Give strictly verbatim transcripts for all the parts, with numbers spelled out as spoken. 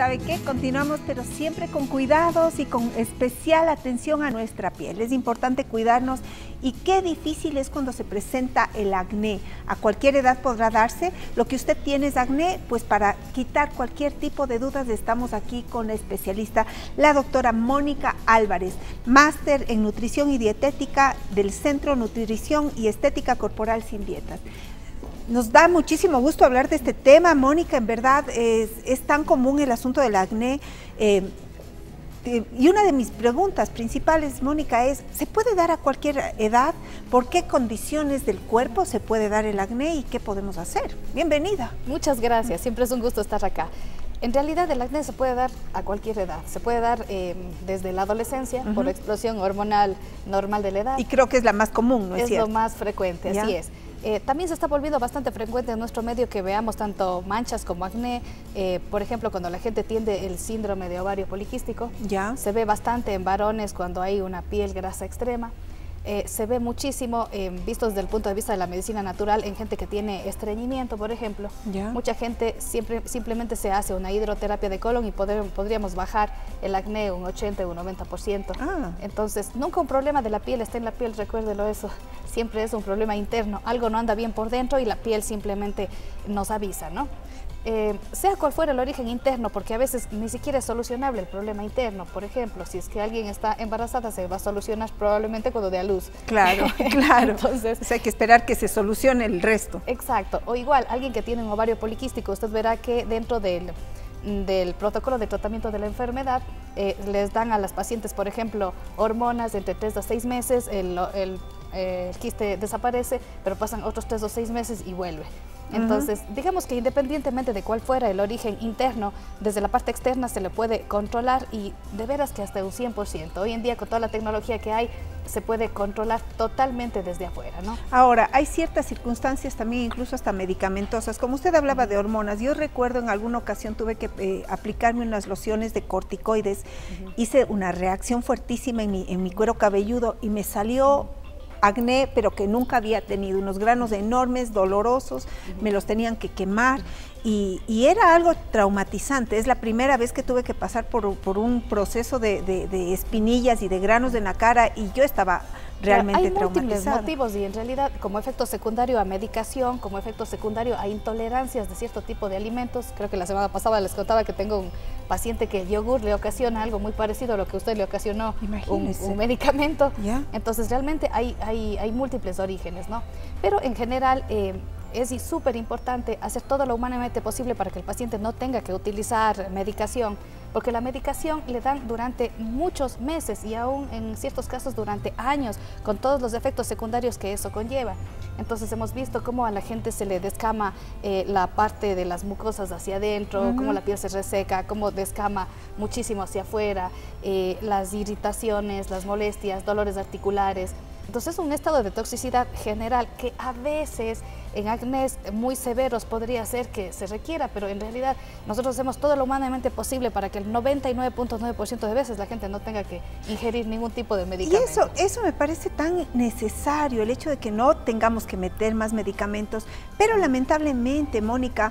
¿sabe qué? Continuamos, pero siempre con cuidados y con especial atención a nuestra piel. Es importante cuidarnos. Y qué difícil es cuando se presenta el acné. A cualquier edad podrá darse. Lo que usted tiene es acné, pues para quitar cualquier tipo de dudas estamos aquí con la especialista, la doctora Mónica Álvarez, máster en nutrición y dietética del Centro Nutrición y Estética Corporal Sin Dietas. Nos da muchísimo gusto hablar de este tema, Mónica. En verdad es, es tan común el asunto del acné. Eh, Y una de mis preguntas principales, Mónica, es, ¿se puede dar a cualquier edad? ¿Por qué condiciones del cuerpo se puede dar el acné y qué podemos hacer? Bienvenida. Muchas gracias, siempre es un gusto estar acá. En realidad el acné se puede dar a cualquier edad, se puede dar eh, desde la adolescencia, uh-huh, por explosión hormonal normal de la edad. Y creo que es la más común, ¿no es cierto? Es lo más frecuente, ¿ya? Así es. Eh, también se está volviendo bastante frecuente en nuestro medio que veamos tanto manchas como acné. Eh, por ejemplo, cuando la gente tiene el síndrome de ovario poliquístico, ya, se ve bastante en varones cuando hay una piel grasa extrema. Eh, se ve muchísimo, eh, visto desde el punto de vista de la medicina natural, en gente que tiene estreñimiento, por ejemplo. Yeah. Mucha gente siempre, simplemente se hace una hidroterapia de colon y poder, podríamos bajar el acné un ochenta, un noventa por ciento. Ah. Entonces, nunca un problema de la piel está en la piel, recuérdelo eso. Siempre es un problema interno. Algo no anda bien por dentro y la piel simplemente nos avisa, ¿no? Eh, sea cual fuera el origen interno, porque a veces ni siquiera es solucionable el problema interno. Por ejemplo, si es que alguien está embarazada, se va a solucionar probablemente cuando dé a luz. Claro, claro. Entonces, o sea, hay que esperar que se solucione el resto. Exacto. O igual, alguien que tiene un ovario poliquístico, usted verá que dentro del, del protocolo de tratamiento de la enfermedad, eh, les dan a las pacientes, por ejemplo, hormonas de entre tres a seis meses, el, el, eh, el quiste desaparece, pero pasan otros tres o seis meses y vuelve. Entonces, uh-huh, digamos que independientemente de cuál fuera el origen interno, desde la parte externa se le puede controlar y de veras que hasta un cien por ciento. Hoy en día, con toda la tecnología que hay, se puede controlar totalmente desde afuera, ¿no? Ahora, hay ciertas circunstancias también, incluso hasta medicamentosas. Como usted hablaba de hormonas, yo recuerdo en alguna ocasión tuve que eh, aplicarme unas lociones de corticoides. Uh-huh. Hice una reacción fuertísima en mi, en mi cuero cabelludo y me salió... Uh-huh. Acné, pero que nunca había tenido, unos granos enormes, dolorosos, uh-huh, me los tenían que quemar y, y era algo traumatizante. Es la primera vez que tuve que pasar por, por un proceso de, de, de espinillas y de granos en la cara y yo estaba realmente hay traumatizada. Hay motivos y en realidad como efecto secundario a medicación, como efecto secundario a intolerancias de cierto tipo de alimentos. Creo que la semana pasada les contaba que tengo un paciente que el yogur le ocasiona algo muy parecido a lo que usted le ocasionó, un, un medicamento. ¿Ya? Entonces realmente hay, hay, hay múltiples orígenes, ¿no? Pero en general... Eh, Es súper importante hacer todo lo humanamente posible para que el paciente no tenga que utilizar medicación, porque la medicación le dan durante muchos meses y aún en ciertos casos durante años, con todos los efectos secundarios que eso conlleva. Entonces hemos visto cómo a la gente se le descama eh, la parte de las mucosas hacia adentro, uh-huh, cómo la piel se reseca, cómo descama muchísimo hacia afuera, eh, las irritaciones, las molestias, dolores articulares. Entonces es un estado de toxicidad general que a veces en acné muy severos podría ser que se requiera, pero en realidad nosotros hacemos todo lo humanamente posible para que el noventa y nueve punto nueve por ciento de veces la gente no tenga que ingerir ningún tipo de medicamento. Y eso, eso me parece tan necesario, el hecho de que no tengamos que meter más medicamentos, pero lamentablemente, Mónica,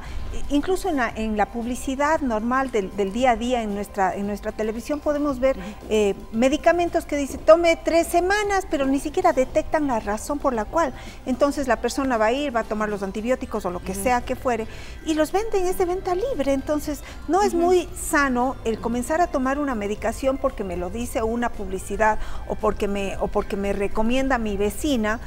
incluso en la, en la publicidad normal del, del día a día en nuestra, en nuestra televisión podemos ver eh, medicamentos que dicen tome tres semanas, pero ni siquiera detectan la razón por la cual. Entonces la persona va a ir, va a tomar los antibióticos o lo que uh-huh, sea que fuere y los venden, es de venta libre. Entonces no uh-huh, es muy sano el comenzar a tomar una medicación porque me lo dice una publicidad o porque me, o porque me recomienda mi vecina.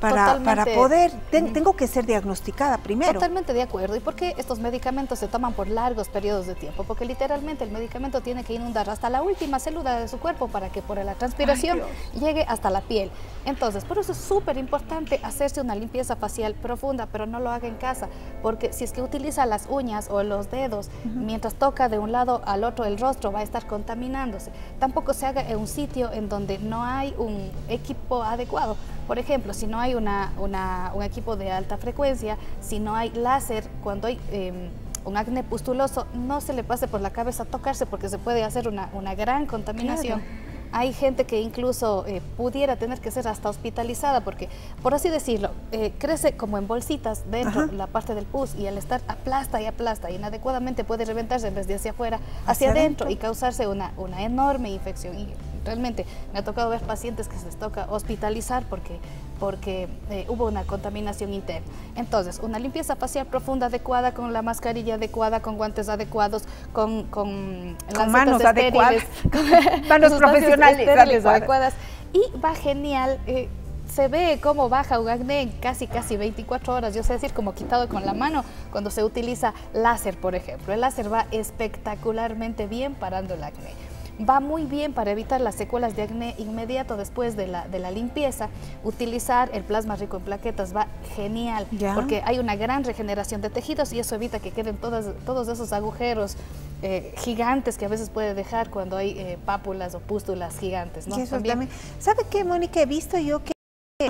Para, para poder, ten, tengo que ser diagnosticada primero. Totalmente de acuerdo. ¿Y por qué estos medicamentos se toman por largos periodos de tiempo? Porque literalmente el medicamento tiene que inundar hasta la última célula de su cuerpo para que por la transpiración Ay, llegue hasta la piel. Entonces, por eso es súper importante hacerse una limpieza facial profunda, pero no lo haga en casa, porque si es que utiliza las uñas o los dedos, uh-huh, mientras toca de un lado al otro el rostro, va a estar contaminándose. Tampoco se haga en un sitio en donde no hay un equipo adecuado. Por ejemplo, si no hay una, una, un equipo de alta frecuencia, si no hay láser, cuando hay eh, un acné pustuloso, no se le pase por la cabeza tocarse porque se puede hacer una, una gran contaminación. Claro. Hay gente que incluso eh, pudiera tener que ser hasta hospitalizada porque, por así decirlo, eh, crece como en bolsitas dentro, ajá, la parte del pus, y al estar aplasta y aplasta inadecuadamente puede reventarse en vez de hacia afuera, hacia, hacia adentro, adentro y causarse una, una enorme infección. Y realmente me ha tocado ver pacientes que se les toca hospitalizar porque, porque eh, hubo una contaminación interna. Entonces, una limpieza facial profunda adecuada, con la mascarilla adecuada, con guantes adecuados, con, con, con manos adecuadas, con manos profesionales adecuadas. Y va genial. Eh, se ve cómo baja un acné en casi, casi veinticuatro horas, yo sé decir, como quitado con la mano, cuando se utiliza láser, por ejemplo. El láser va espectacularmente bien parando el acné. Va muy bien para evitar las secuelas de acné inmediato después de la, de la limpieza. Utilizar el plasma rico en plaquetas va genial, ¿ya?, porque hay una gran regeneración de tejidos y eso evita que queden todas, todos esos agujeros eh, gigantes que a veces puede dejar cuando hay eh, pápulas o pústulas gigantes, ¿no? Y eso también. También. ¿Sabe qué, Mónica? He visto yo que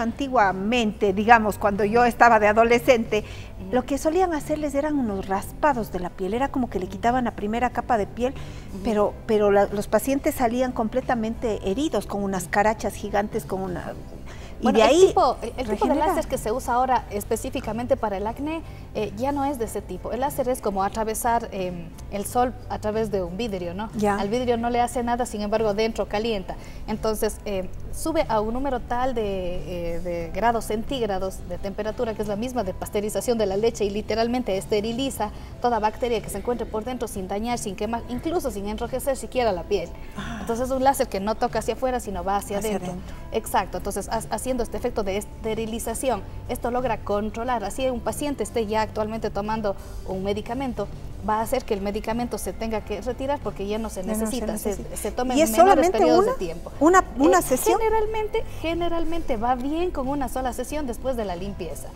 antiguamente, digamos, cuando yo estaba de adolescente, mm. lo que solían hacerles eran unos raspados de la piel, era como que le quitaban la primera capa de piel, mm. pero, pero la, los pacientes salían completamente heridos, con unas carachas gigantes, con una... Y bueno, de ahí el tipo, el, el tipo de láser que se usa ahora específicamente para el acné eh, ya no es de ese tipo. El láser es como atravesar eh, el sol a través de un vidrio, ¿no? Ya. Al vidrio no le hace nada, sin embargo, dentro calienta. Entonces, eh, sube a un número tal de, eh, de grados centígrados de temperatura, que es la misma de pasteurización de la leche, y literalmente esteriliza toda bacteria que se encuentre por dentro sin dañar, sin quemar, incluso sin enrojecer siquiera la piel. Ah. Entonces, es un láser que no toca hacia afuera, sino va hacia, hacia adentro. adentro. Exacto. Entonces, así haciendo este efecto de esterilización, esto logra controlar, así un paciente esté ya actualmente tomando un medicamento, va a hacer que el medicamento se tenga que retirar porque ya no se necesita, no, no se, necesita. Se, se toma en menores periodos una, de tiempo. ¿Una, una eh, sesión? Generalmente, generalmente va bien con una sola sesión después de la limpieza.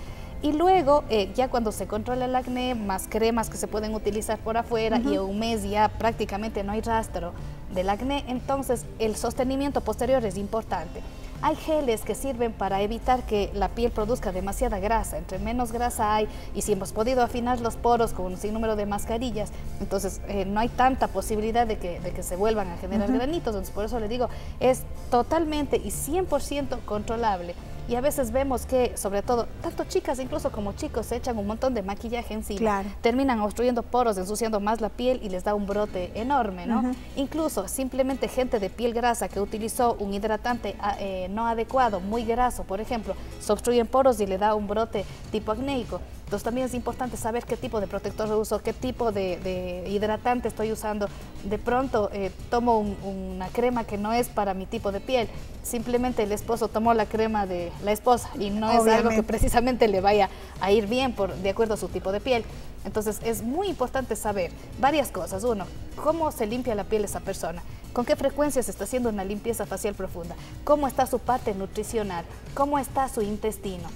Y luego, eh, ya cuando se controla el acné, más cremas que se pueden utilizar por afuera, uh-huh, y en un mes ya prácticamente no hay rastro del acné, entonces el sostenimiento posterior es importante. Hay geles que sirven para evitar que la piel produzca demasiada grasa. Entre menos grasa hay, y si hemos podido afinar los poros con un sinnúmero de mascarillas, entonces eh, no hay tanta posibilidad de que, de que se vuelvan a generar, uh-huh, granitos. Entonces, por eso le digo, es totalmente y cien por ciento controlable. Y a veces vemos que, sobre todo, tanto chicas incluso como chicos se echan un montón de maquillaje encima. Claro. Terminan obstruyendo poros, ensuciando más la piel y les da un brote enorme, ¿no? Uh-huh. Incluso simplemente gente de piel grasa que utilizó un hidratante eh, no adecuado, muy graso, por ejemplo, se obstruyen poros y le da un brote tipo acnéico. Entonces también es importante saber qué tipo de protector uso, qué tipo de, de hidratante estoy usando. De pronto eh, tomo un, una crema que no es para mi tipo de piel. Simplemente el esposo tomó la crema de la esposa y no, obviamente, es algo que precisamente le vaya a ir bien por, de acuerdo a su tipo de piel. Entonces es muy importante saber varias cosas. Uno, cómo se limpia la piel esa persona, con qué frecuencia se está haciendo una limpieza facial profunda, cómo está su parte nutricional, cómo está su intestino.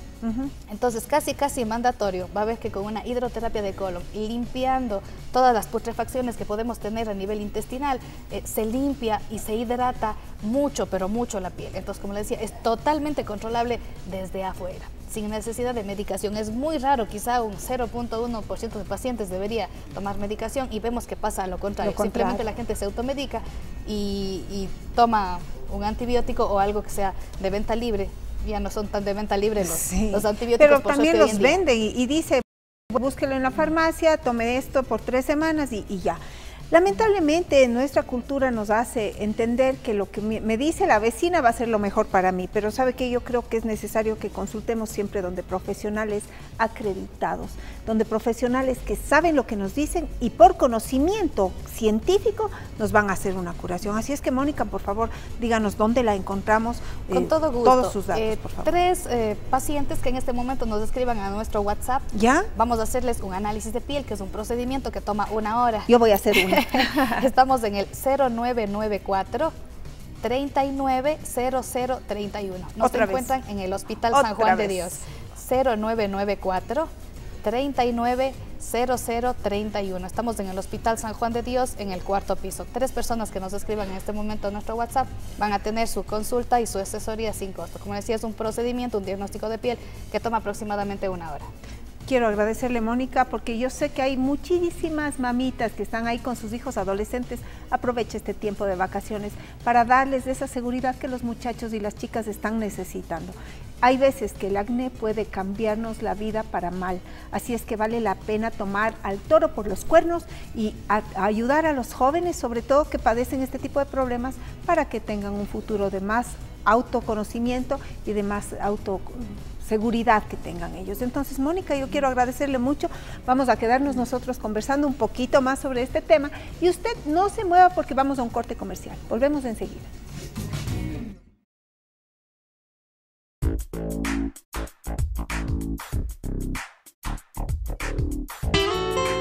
Entonces, casi, casi mandatorio, va a ver que con una hidroterapia de colon, limpiando todas las putrefacciones que podemos tener a nivel intestinal, eh, se limpia y se hidrata mucho, pero mucho la piel. Entonces, como le decía, es totalmente controlable desde afuera, sin necesidad de medicación. Es muy raro, quizá un cero punto uno por ciento de pacientes debería tomar medicación y vemos que pasa lo contrario. Lo contrario. Simplemente la gente se automedica y, y toma un antibiótico o algo que sea de venta libre. Ya no son tan de venta libre los, sí, los antibióticos. Pero también los venden y, y dice, búsquelo en la farmacia, tome esto por tres semanas y, y ya. Lamentablemente nuestra cultura nos hace entender que lo que me dice la vecina va a ser lo mejor para mí, pero sabe que yo creo que es necesario que consultemos siempre donde profesionales acreditados, donde profesionales que saben lo que nos dicen y por conocimiento científico nos van a hacer una curación. Así es que, Mónica, por favor, díganos dónde la encontramos. Con eh, todo gusto. Todos sus datos, eh, por favor. Tres eh, pacientes que en este momento nos escriban a nuestro WhatsApp. ¿Ya? Vamos a hacerles un análisis de piel, que es un procedimiento que toma una hora. Yo voy a hacer uno. Estamos en el cero nueve nueve cuatro, tres nueve cero cero tres uno. Nos encuentran en el Hospital San Juan de Dios. cero nueve nueve cuatro, tres nueve cero cero tres uno. Estamos en el Hospital San Juan de Dios, en el cuarto piso. Tres personas que nos escriban en este momento a nuestro WhatsApp van a tener su consulta y su asesoría sin costo. Como decía, es un procedimiento, un diagnóstico de piel que toma aproximadamente una hora. Quiero agradecerle, Mónica, porque yo sé que hay muchísimas mamitas que están ahí con sus hijos adolescentes. Aprovecha este tiempo de vacaciones para darles esa seguridad que los muchachos y las chicas están necesitando. Hay veces que el acné puede cambiarnos la vida para mal, así es que vale la pena tomar al toro por los cuernos y a, a ayudar a los jóvenes, sobre todo que padecen este tipo de problemas, para que tengan un futuro de más autoconocimiento y de más autoseguridad que tengan ellos. Entonces, Mónica, yo quiero agradecerle mucho. Vamos a quedarnos nosotros conversando un poquito más sobre este tema y usted no se mueva porque vamos a un corte comercial. Volvemos enseguida. Thank you.